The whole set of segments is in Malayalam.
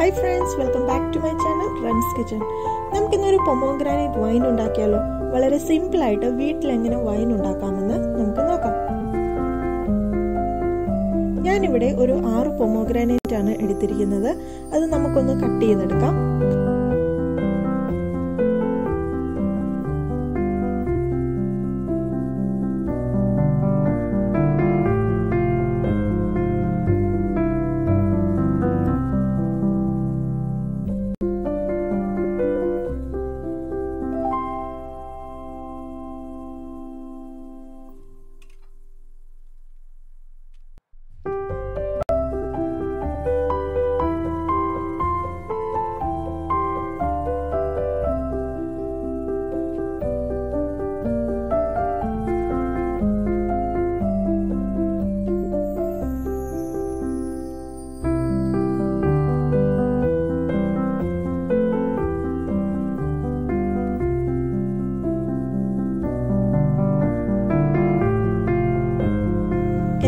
Hi friends, welcome back to my channel Ran's Kitchen. നമുക്ക് ഇന്നൊരു pomegranate വൈൻ ഉണ്ടാക്കിയാലോ. വളരെ സിമ്പിൾ ആയിട്ട് വീട്ടിൽ എങ്ങനെ വൈൻ ഉണ്ടാക്കാമെന്ന് നമുക്ക് നോക്കാം. ഞാൻ ഇവിടെ ഒരു 6 pomegranate ആണ് എടുത്തിരിക്കുന്നത്. അത് നമുക്കൊന്ന് കട്ട് ചെയ്തെടുക്കാം.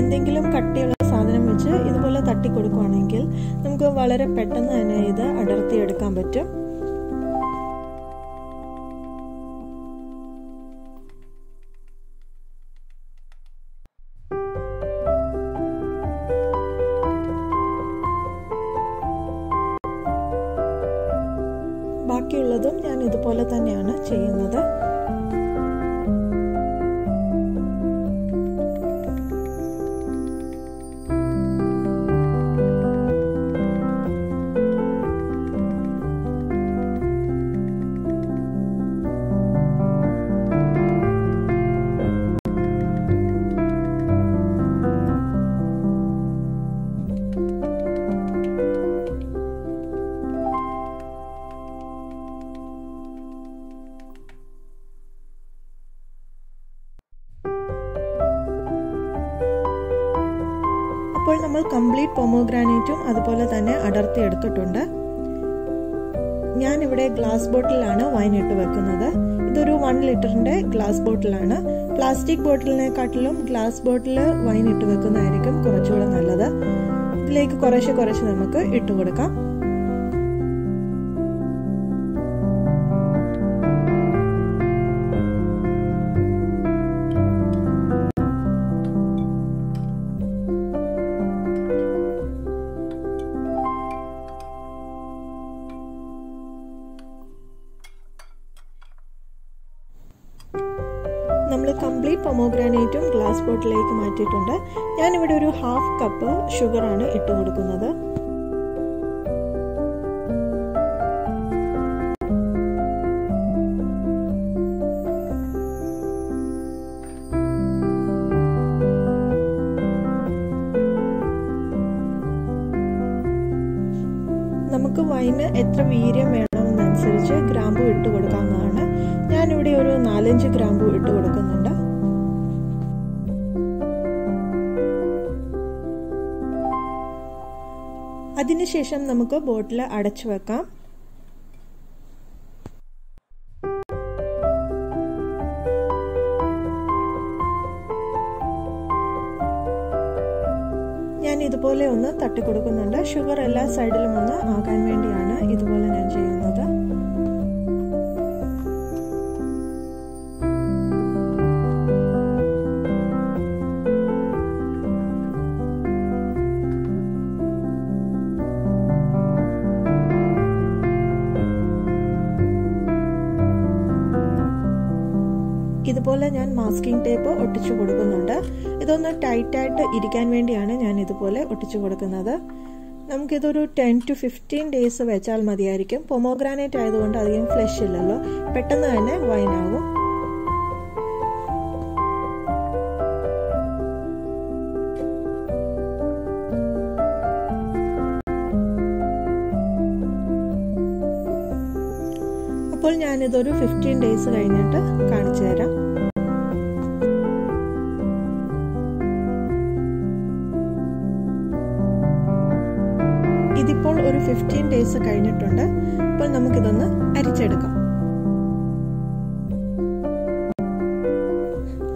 എന്തെങ്കിലും കട്ടിയുള്ള സാധനം വെച്ച് ഇതുപോലെ തട്ടി കൊടുക്കുകയാണെങ്കിൽ നമുക്ക് വളരെ പെട്ടെന്ന് തന്നെ ഇത് അടർത്തി എടുക്കാൻ പറ്റും. ബാക്കിയുള്ളതും ഞാൻ ഇതുപോലെ തന്നെയാണ് ചെയ്യുന്നത്. അപ്പോൾ നമ്മൾ കംപ്ലീറ്റ് പൊമോഗ്രാനേറ്റും അതുപോലെ തന്നെ അടർത്തി എടുത്തിട്ടുണ്ട്. ഞാനിവിടെ ഗ്ലാസ് ബോട്ടിലാണ് വൈൻ ഇട്ട് വെക്കുന്നത്. ഇതൊരു 1 ലിറ്ററിൻ്റെ ഗ്ലാസ് ബോട്ടിലാണ്. പ്ലാസ്റ്റിക് ബോട്ടിലിനെക്കാട്ടിലും ഗ്ലാസ് ബോട്ടിൽ വൈൻ ഇട്ട് വെക്കുന്നതായിരിക്കും കുറച്ചുകൂടെ നല്ലത്. ഇതിലേക്ക് കുറേശ്ശെ കുറേശ്ശെ നമുക്ക് ഇട്ട് കൊടുക്കാം. നമ്മൾ കംപ്ലീറ്റ് പൊമോഗ്രാനേറ്റും ഗ്ലാസ് ബോട്ടിലേക്ക് മാറ്റിയിട്ടുണ്ട്. ഞാനിവിടെ ഒരു 1/2 കപ്പ് ഷുഗറാണ് ഇട്ട് കൊടുക്കുന്നത്. നമുക്ക് വൈന് എത്ര വീര്യം വേണമെന്നനുസരിച്ച് ഗ്രാമ്പു ഇട്ട് കൊടുക്കാവുന്നതാണ്. ഞാനിവിടെ ഒരു 4-5 ഗ്രാമ്പു ഇട്ട് കൊടുക്കുന്നുണ്ട്. അതിനുശേഷം നമുക്ക് ബോട്ടിൽ അടച്ചു വെക്കാം. ഞാൻ ഇതുപോലെ ഒന്ന് തട്ടിക്കൊടുക്കുന്നുണ്ട്. ഷുഗർ എല്ലാ സൈഡിലും ഒന്ന് ആകാൻ വേണ്ടിയാണ് ഇതുപോലെ ഞാൻ ചെയ്യുന്നത്. ഇതുപോലെ ഞാൻ മാസ്കിംഗ് ടേപ്പ് ഒട്ടിച്ചു കൊടുക്കുന്നുണ്ട്. ഇതൊന്ന് ടൈറ്റായിട്ട് ഇരിക്കാൻ വേണ്ടിയാണ് ഞാൻ ഇതുപോലെ ഒട്ടിച്ചു കൊടുക്കുന്നത്. നമുക്കിതൊരു 10 to 15 days വെച്ചാൽ മതിയായിരിക്കും. പൊമോഗ്രാനേറ്റ് ആയതുകൊണ്ട് അധികം ഫ്ലഷ് ഇല്ലല്ലോ, പെട്ടെന്ന് തന്നെ വൈനാകും. അപ്പോൾ ഞാനിതൊരു 15 days കഴിഞ്ഞിട്ട് കാണിച്ചു തരാം. ഇതിപ്പോൾ ഒരു 15 days കഴിഞ്ഞിട്ടുണ്ട്. അപ്പോൾ നമുക്കിതൊന്ന് അരിച്ചെടുക്കാം.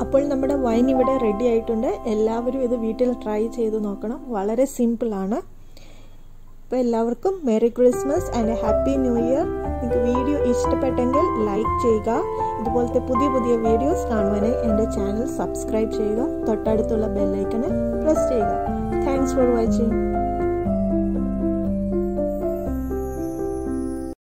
അപ്പോൾ നമ്മുടെ വൈൻ ഇവിടെ റെഡി ആയിട്ടുണ്ട്. എല്ലാവരും ഇത് വീട്ടിൽ ട്രൈ ചെയ്ത് നോക്കണം. വളരെ സിമ്പിളാണ്. അപ്പോൾ എല്ലാവർക്കും merry Christmas and a happy new year. നിങ്ങൾക്ക് വീഡിയോ ഇഷ്ടപ്പെട്ടെങ്കിൽ ലൈക്ക് ചെയ്യുക. ഇതുപോലത്തെ പുതിയ പുതിയ വീഡിയോസ് കാണുവാനായി എൻ്റെ ചാനൽ സബ്സ്ക്രൈബ് ചെയ്യുക. തൊട്ടടുത്തുള്ള ബെൽ ഐക്കൺ പ്രസ് ചെയ്യുക. Thanks for watching.